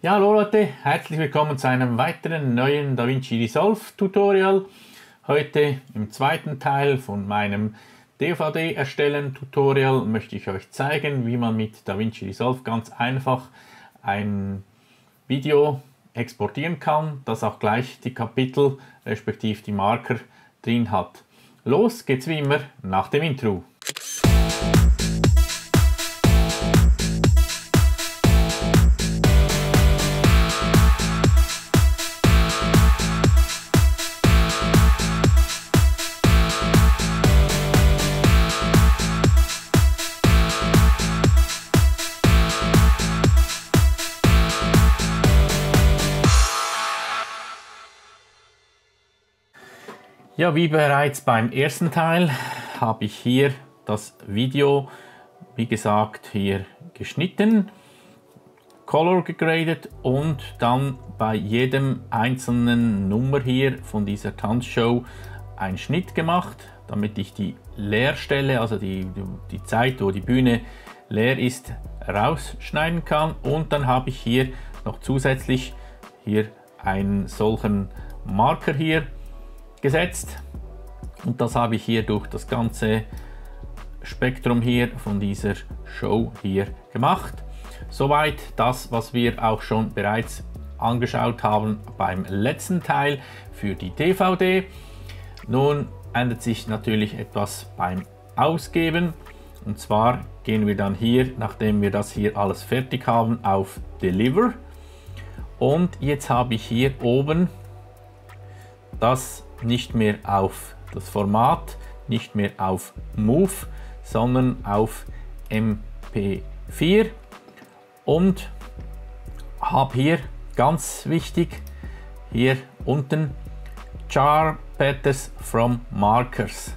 Ja, hallo Leute, herzlich willkommen zu einem weiteren neuen DaVinci Resolve Tutorial. Heute im zweiten Teil von meinem DVD erstellen Tutorial möchte ich euch zeigen, wie man mit DaVinci Resolve ganz einfach ein Video exportieren kann, das auch gleich die Kapitel respektive die Marker drin hat. Los geht's wie immer nach dem Intro. Ja, wie bereits beim ersten Teil habe ich hier das Video, wie gesagt, hier geschnitten, color gegradet und dann bei jedem einzelnen Nummer hier von dieser Tanzshow einen Schnitt gemacht, damit ich die Leerstelle, also die Zeit, wo die Bühne leer ist, rausschneiden kann. Und dann habe ich hier noch zusätzlich hier einen solchen Marker hier gesetzt, und das habe ich hier durch das ganze Spektrum hier von dieser Show hier gemacht. Soweit das, was wir auch schon bereits angeschaut haben beim letzten Teil für die DVD. Nun ändert sich natürlich etwas beim Ausgeben, und zwar gehen wir dann hier, nachdem wir das hier alles fertig haben, auf Deliver, und jetzt habe ich hier oben das nicht mehr auf das Format, nicht mehr auf Move, sondern auf MP4, und habe hier ganz wichtig hier unten Char Patterns from Markers.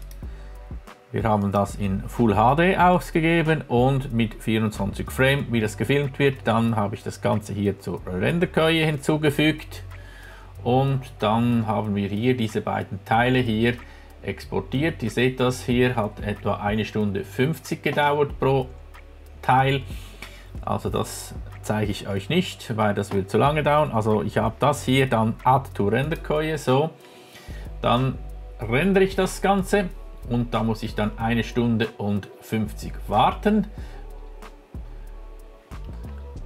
Wir haben das in Full HD ausgegeben und mit 24 Frames, wie das gefilmt wird. Dann habe ich das Ganze hier zur Render Queue hinzugefügt. Und dann haben wir hier diese beiden Teile hier exportiert. Ihr seht, das hier hat etwa 1 Stunde 50 gedauert pro Teil. Also das zeige ich euch nicht, weil das wird zu lange dauern. Also ich habe das hier dann Add to Render Queue, so. Dann rendere ich das Ganze, und da muss ich dann 1 Stunde und 50 warten.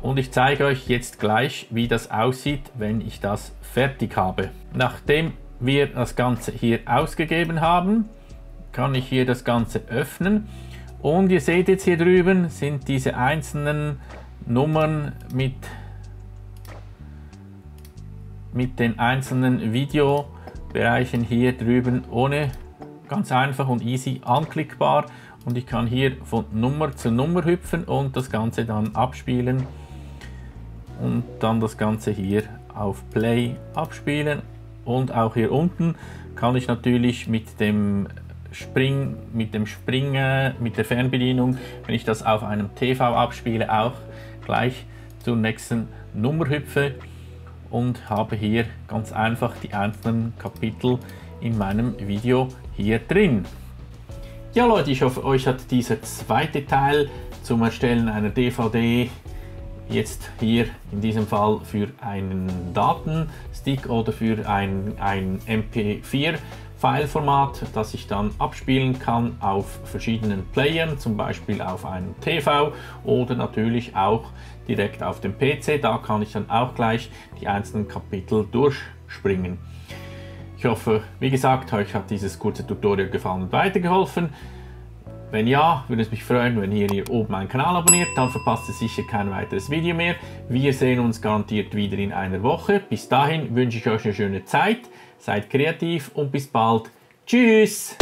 Und ich zeige euch jetzt gleich, wie das aussieht, wenn ich das fertig habe. Nachdem wir das Ganze hier ausgegeben haben, kann ich hier das Ganze öffnen. Und ihr seht jetzt hier drüben sind diese einzelnen Nummern mit den einzelnen Videobereichen hier drüben ohne, ganz einfach und easy anklickbar. Und ich kann hier von Nummer zu Nummer hüpfen und das Ganze dann abspielen. Und dann das Ganze hier auf Play abspielen, und auch hier unten kann ich natürlich mit der Fernbedienung, wenn ich das auf einem TV abspiele, auch gleich zur nächsten Nummer hüpfe und habe hier ganz einfach die einzelnen Kapitel in meinem Video hier drin. Ja Leute, ich hoffe, euch hat dieser zweite Teil zum Erstellen einer DVD jetzt hier in diesem Fall für einen Datenstick oder für ein MP4-File-Format, das ich dann abspielen kann auf verschiedenen Playern, zum Beispiel auf einem TV oder natürlich auch direkt auf dem PC. Da kann ich dann auch gleich die einzelnen Kapitel durchspringen. Ich hoffe, wie gesagt, euch hat dieses kurze Tutorial gefallen und weitergeholfen. Wenn ja, würde es mich freuen, wenn ihr hier oben meinen Kanal abonniert, dann verpasst ihr sicher kein weiteres Video mehr. Wir sehen uns garantiert wieder in einer Woche. Bis dahin wünsche ich euch eine schöne Zeit, seid kreativ und bis bald. Tschüss!